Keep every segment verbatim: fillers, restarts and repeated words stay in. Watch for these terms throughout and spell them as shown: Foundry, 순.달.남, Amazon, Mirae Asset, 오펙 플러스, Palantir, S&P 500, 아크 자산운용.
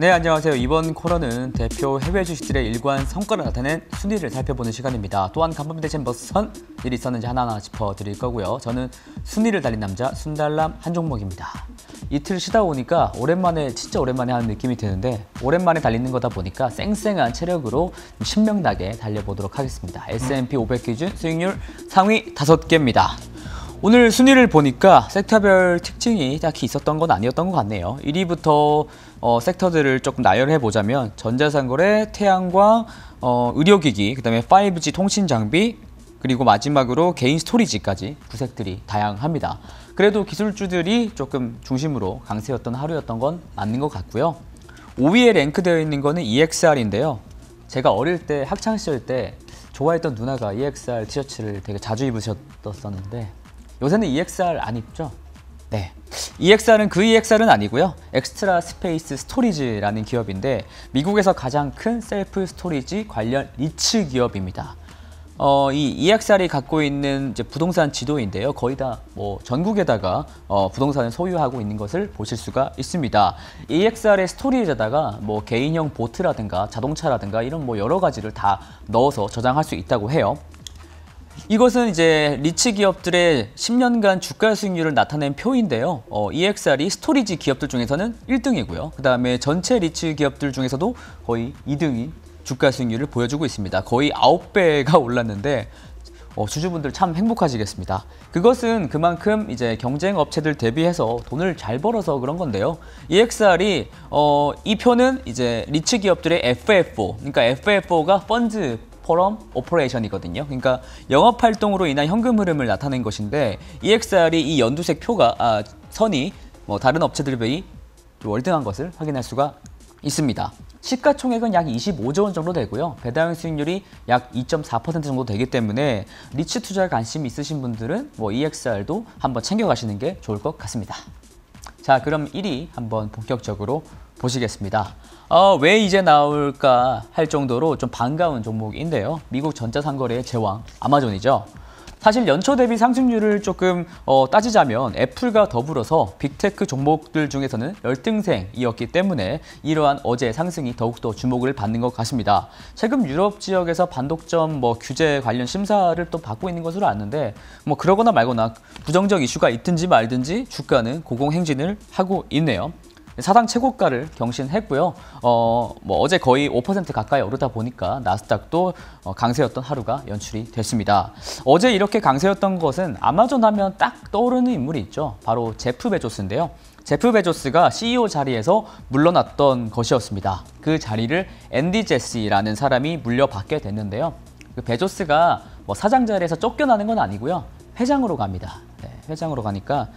네, 안녕하세요. 이번 코너는 대표 해외 주식들의 일관 성과를 나타낸 순위를 살펴보는 시간입니다. 또한 간밤에 대체 무슨 일이 있었는지 하나하나 짚어드릴 거고요. 저는 순위를 달린 남자 순달남 한종목입니다. 이틀 쉬다 오니까 오랜만에 진짜 오랜만에 하는 느낌이 드는데 오랜만에 달리는 거다 보니까 쌩쌩한 체력으로 좀 신명나게 달려보도록 하겠습니다. 에스 앤 피 오백 기준 수익률 상위 다섯 개입니다. 오늘 순위를 보니까 섹터별 특징이 딱히 있었던 건 아니었던 것 같네요. 일 위부터 어, 섹터들을 조금 나열해보자면 전자상거래, 태양광, 어, 의료기기, 그 다음에 파이브 지 통신장비, 그리고 마지막으로 개인 스토리지까지 구색들이 다양합니다. 그래도 기술주들이 조금 중심으로 강세였던 하루였던 건 맞는 것 같고요. 오 위에 랭크되어 있는 거는 이 엑스 알인데요. 제가 어릴 때, 학창시절 때 좋아했던 누나가 이 엑스 알 티셔츠를 되게 자주 입으셨었는데 요새는 이 엑스 알 안 입죠? 네, 이 엑스 알은 그 이 엑스 알은 아니고요. 엑스트라 스페이스 스토리지라는 기업인데 미국에서 가장 큰 셀프 스토리지 관련 리츠 기업입니다. 어, 이 이 엑스 알이 갖고 있는 이제 부동산 지도인데요. 거의 다 뭐 전국에다가 어, 부동산을 소유하고 있는 것을 보실 수가 있습니다. 이 엑스 알의 스토리에다가 뭐 개인형 보트라든가 자동차라든가 이런 뭐 여러 가지를 다 넣어서 저장할 수 있다고 해요. 이것은 이제 리츠 기업들의 십 년간 주가 수익률을 나타낸 표인데요. 어, 이 엑스 알이 스토리지 기업들 중에서는 일 등이고요. 그 다음에 전체 리츠 기업들 중에서도 거의 이 등인 주가 수익률을 보여주고 있습니다. 거의 아홉 배가 올랐는데 어, 주주분들 참 행복하시겠습니다. 그것은 그만큼 이제 경쟁 업체들 대비해서 돈을 잘 벌어서 그런 건데요. 이 엑스 알이 어, 이 표는 이제 리츠 기업들의 에프 에프 오, 그러니까 에프 에프 오가 펀드 포럼 오퍼레이션이거든요. 그러니까 영업 활동으로 인한 현금 흐름을 나타낸 것인데 이 엑스 알이 이 연두색 표가 아, 선이 뭐 다른 업체들 비해 월등한 것을 확인할 수가 있습니다. 시가총액은 약 이십오조 원 정도 되고요. 배당형 수익률이 약 이 점 사 퍼센트 정도 되기 때문에 리츠 투자에 관심이 있으신 분들은 뭐 이 엑스 알도 한번 챙겨가시는 게 좋을 것 같습니다. 자, 그럼 일 위 한번 본격적으로 보시겠습니다. 어, 왜 이제 나올까 할 정도로 좀 반가운 종목인데요. 미국 전자상거래의 제왕 아마존이죠. 사실 연초 대비 상승률을 조금 어, 따지자면 애플과 더불어서 빅테크 종목들 중에서는 열등생이었기 때문에 이러한 어제 상승이 더욱더 주목을 받는 것 같습니다. 최근 유럽 지역에서 반독점 뭐 규제 관련 심사를 또 받고 있는 것으로 아는데 뭐 그러거나 말거나 부정적 이슈가 있든지 말든지 주가는 고공행진을 하고 있네요. 사상 최고가를 경신했고요. 어, 뭐 어제 거의 오 퍼센트 가까이 오르다 보니까 나스닥도 강세였던 하루가 연출이 됐습니다. 어제 이렇게 강세였던 것은 아마존 하면 딱 떠오르는 인물이 있죠. 바로 제프 베조스인데요. 제프 베조스가 씨 이 오 자리에서 물러났던 것이었습니다. 그 자리를 앤디 제시라는 사람이 물려받게 됐는데요. 그 베조스가 뭐 사장 자리에서 쫓겨나는 건 아니고요. 회장으로 갑니다. 네, 회장으로 가니까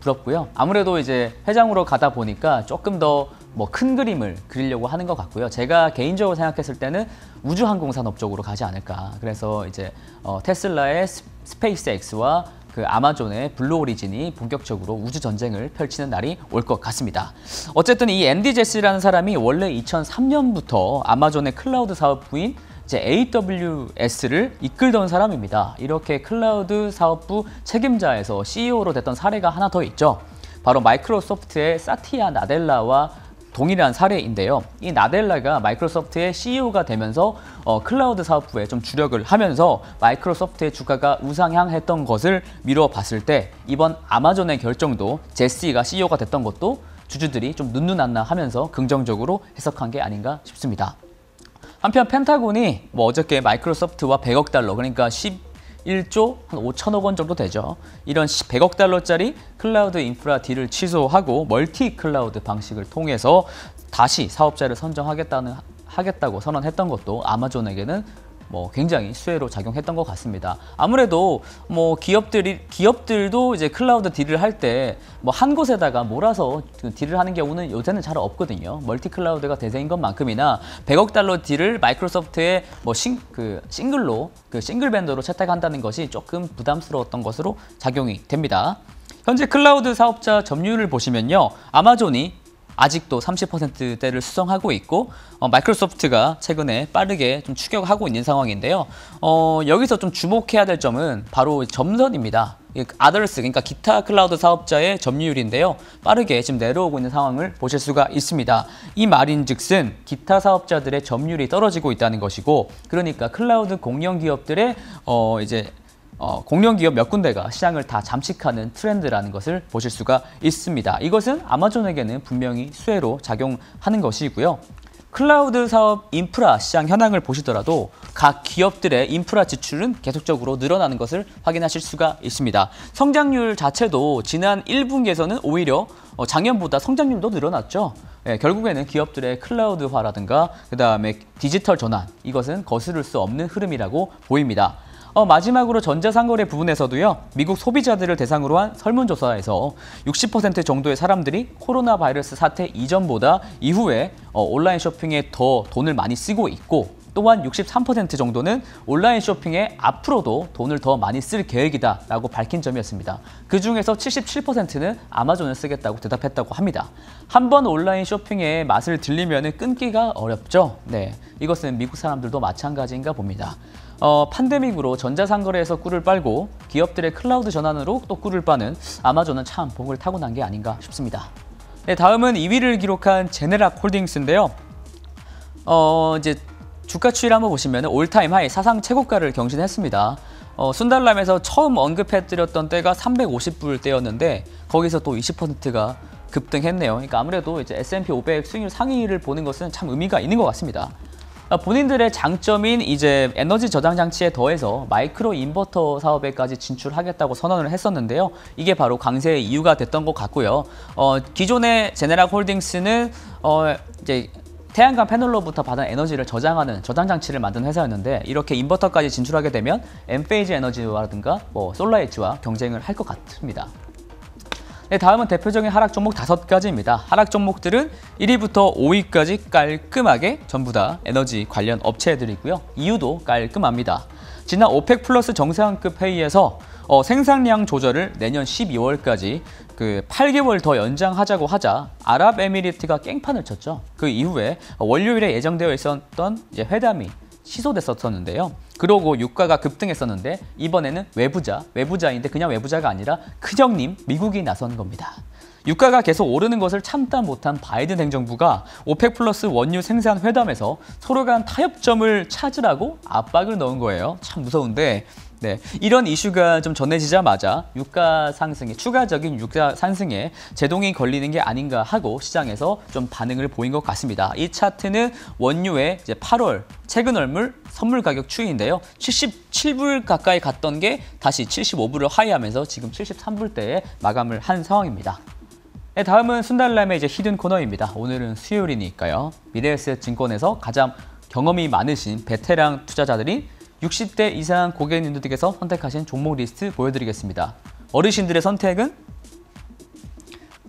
부럽고요. 아무래도 이제 회장으로 가다 보니까 조금 더 뭐 큰 그림을 그리려고 하는 것 같고요. 제가 개인적으로 생각했을 때는 우주항공산업 쪽으로 가지 않을까. 그래서 이제 어, 테슬라의 스페이스X와 그 아마존의 블루 오리진이 본격적으로 우주 전쟁을 펼치는 날이 올 것 같습니다. 어쨌든 이 앤디 제시라는 사람이 원래 이천삼 년부터 아마존의 클라우드 사업 부인 이제 에이 더블유 에스를 이끌던 사람입니다. 이렇게 클라우드 사업부 책임자에서 씨 이 오로 됐던 사례가 하나 더 있죠. 바로 마이크로소프트의 사티아 나델라와 동일한 사례인데요. 이 나델라가 마이크로소프트의 씨 이 오가 되면서 어, 클라우드 사업부에 좀 주력을 하면서 마이크로소프트의 주가가 우상향했던 것을 미뤄 봤을 때 이번 아마존의 결정도 제시가 씨 이 오가 됐던 것도 주주들이 좀 눈누난나 하면서 긍정적으로 해석한 게 아닌가 싶습니다. 한편 펜타곤이 뭐 어저께 마이크로소프트와 백억 달러, 그러니까 십일조 한 오천억 원 정도 되죠. 이런 백억 달러짜리 클라우드 인프라 딜을 취소하고 멀티 클라우드 방식을 통해서 다시 사업자를 선정하겠다는 하겠다고 선언했던 것도 아마존에게는 뭐 굉장히 수혜로 작용했던 것 같습니다. 아무래도 뭐 기업들이 기업들도 이제 클라우드 딜을 할 때 뭐 한 곳에다가 몰아서 딜을 하는 경우는 요새는 잘 없거든요. 멀티 클라우드가 대세인 것만큼이나 백억 달러 딜을 마이크로소프트의 뭐 싱, 그 싱글로 그 싱글 벤더로 채택한다는 것이 조금 부담스러웠던 것으로 작용이 됩니다. 현재 클라우드 사업자 점유율을 보시면요, 아마존이 아직도 삼십 퍼센트대를 수성하고 있고 어, 마이크로소프트가 최근에 빠르게 좀 추격하고 있는 상황인데요. 어, 여기서 좀 주목해야 될 점은 바로 점선입니다. 아더스, 그러니까 기타 클라우드 사업자의 점유율인데요, 빠르게 지금 내려오고 있는 상황을 보실 수가 있습니다. 이 말인즉슨 기타 사업자들의 점유율이 떨어지고 있다는 것이고, 그러니까 클라우드 공룡 기업들의 어 이제 어, 공룡기업 몇 군데가 시장을 다 잠식하는 트렌드라는 것을 보실 수가 있습니다. 이것은 아마존에게는 분명히 수혜로 작용하는 것이고요. 클라우드 사업 인프라 시장 현황을 보시더라도 각 기업들의 인프라 지출은 계속적으로 늘어나는 것을 확인하실 수가 있습니다. 성장률 자체도 지난 일 분기에서는 오히려 작년보다 성장률도 늘어났죠. 예, 결국에는 기업들의 클라우드화라든가 그다음에 디지털 전환, 이것은 거스를 수 없는 흐름이라고 보입니다. 어, 마지막으로 전자상거래 부분에서도요, 미국 소비자들을 대상으로 한 설문조사에서 육십 퍼센트 정도의 사람들이 코로나 바이러스 사태 이전보다 이후에 어, 온라인 쇼핑에 더 돈을 많이 쓰고 있고, 또한 육십삼 퍼센트 정도는 온라인 쇼핑에 앞으로도 돈을 더 많이 쓸 계획이다라고 밝힌 점이었습니다. 그중에서 칠십칠 퍼센트는 아마존을 쓰겠다고 대답했다고 합니다. 한번 온라인 쇼핑에 맛을 들리면 끊기가 어렵죠. 네, 이것은 미국 사람들도 마찬가지인가 봅니다. 어, 팬데믹으로 전자상거래에서 꿀을 빨고 기업들의 클라우드 전환으로 또 꿀을 빠는 아마존은 참 복을 타고난 게 아닌가 싶습니다. 네, 다음은 이 위를 기록한 제네락 홀딩스인데요. 어, 이제 주가 추이를 한번 보시면 올타임 하이, 사상 최고가를 경신했습니다. 어, 순달람에서 처음 언급해드렸던 때가 삼백오십 불 때였는데 거기서 또 이십 퍼센트가 급등했네요. 그러니까 아무래도 이제 에스 앤 피 오백 수익률 상위를 보는 것은 참 의미가 있는 것 같습니다. 본인들의 장점인 이제 에너지 저장 장치에 더해서 마이크로 인버터 사업에까지 진출하겠다고 선언을 했었는데요. 이게 바로 강세의 이유가 됐던 것 같고요. 어, 기존의 제네락 홀딩스는 어, 이제 태양광 패널로부터 받은 에너지를 저장하는 저장 장치를 만든 회사였는데, 이렇게 인버터까지 진출하게 되면 엠페이지 에너지라든가 뭐 솔라엣지와 경쟁을 할 것 같습니다. 네, 다음은 대표적인 하락 종목 다섯 가지입니다. 하락 종목들은 일 위부터 오 위까지 깔끔하게 전부 다 에너지 관련 업체들이고요. 이유도 깔끔합니다. 지난 오펙 플러스 정상급 회의에서 어, 생산량 조절을 내년 십이월까지 그 팔 개월 더 연장하자고 하자 아랍에미리트가 깽판을 쳤죠. 그 이후에 월요일에 예정되어 있었던 이제 회담이 취소됐었는데요. 그러고 유가가 급등했었는데 이번에는 외부자, 외부자인데 그냥 외부자가 아니라 큰형님 미국이 나선 겁니다. 유가가 계속 오르는 것을 참다 못한 바이든 행정부가 오펙 플러스 원유 생산 회담에서 서로 간 타협점을 찾으라고 압박을 넣은 거예요. 참 무서운데, 네, 이런 이슈가 좀 전해지자마자 유가 상승에, 추가적인 유가 상승에 제동이 걸리는 게 아닌가 하고 시장에서 좀 반응을 보인 것 같습니다. 이 차트는 원유의 이제 팔월 최근 월물 선물 가격 추이인데요. 칠십칠 불 가까이 갔던 게 다시 칠십오 불을 하이하면서 지금 칠십삼 불대에 마감을 한 상황입니다. 네, 다음은 순달남의 이제 히든 코너입니다. 오늘은 수요일이니까요. 미래에셋 증권에서 가장 경험이 많으신 베테랑 투자자들이 육십 대 이상 고객님들께서 선택하신 종목 리스트 보여드리겠습니다. 어르신들의 선택은?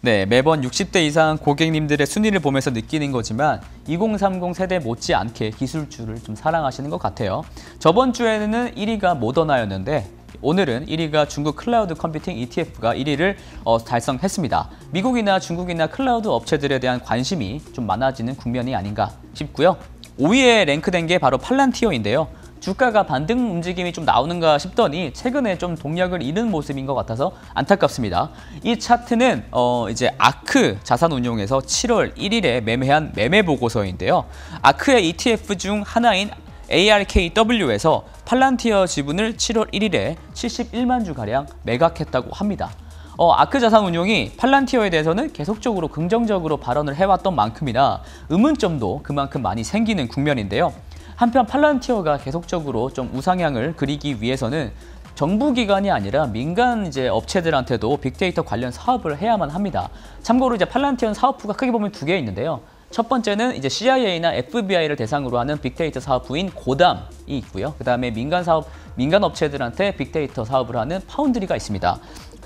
네, 매번 육십 대 이상 고객님들의 순위를 보면서 느끼는 거지만 이공삼공 세대 못지않게 기술주를 좀 사랑하시는 것 같아요. 저번 주에는 일 위가 모더나였는데 오늘은 일 위가 중국 클라우드 컴퓨팅 이 티 에프가 일 위를 어, 달성했습니다. 미국이나 중국이나 클라우드 업체들에 대한 관심이 좀 많아지는 국면이 아닌가 싶고요. 오 위에 랭크된 게 바로 팔란티어인데요. 주가가 반등 움직임이 좀 나오는가 싶더니 최근에 좀 동력을 잃은 모습인 것 같아서 안타깝습니다. 이 차트는 어 이제 아크 자산운용에서 칠월 일일에 매매한 매매 보고서인데요. 아크의 이 티 에프 중 하나인 에이 알 케이 더블유에서 팔란티어 지분을 칠월 일일에 칠십일만 주 가량 매각했다고 합니다. 어, 아크 자산운용이 팔란티어에 대해서는 계속적으로 긍정적으로 발언을 해왔던 만큼이나 의문점도 그만큼 많이 생기는 국면인데요. 한편 팔란티어가 계속적으로 좀 우상향을 그리기 위해서는 정부기관이 아니라 민간 이제 업체들한테도 빅데이터 관련 사업을 해야만 합니다. 참고로 이제 팔란티어는 사업부가 크게 보면 두 개 있는데요. 첫 번째는 이제 씨 아이 에이나 에프 비 아이를 대상으로 하는 빅데이터 사업부인 고담이 있고요. 그 다음에 민간 사업, 민간 업체들한테 빅데이터 사업을 하는 파운드리가 있습니다.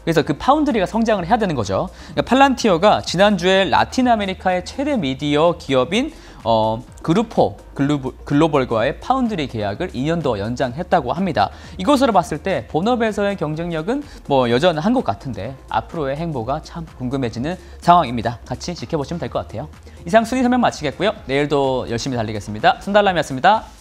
그래서 그 파운드리가 성장을 해야 되는 거죠. 그러니까 팔란티어가 지난주에 라틴 아메리카의 최대 미디어 기업인 어, 그루포 글로벌과의 파운드리 계약을 이 년 더 연장했다고 합니다. 이것으로 봤을 때 본업에서의 경쟁력은 뭐 여전한 것 같은데 앞으로의 행보가 참 궁금해지는 상황입니다. 같이 지켜보시면 될 것 같아요. 이상 순위 설명 마치겠고요. 내일도 열심히 달리겠습니다. 순달람이었습니다.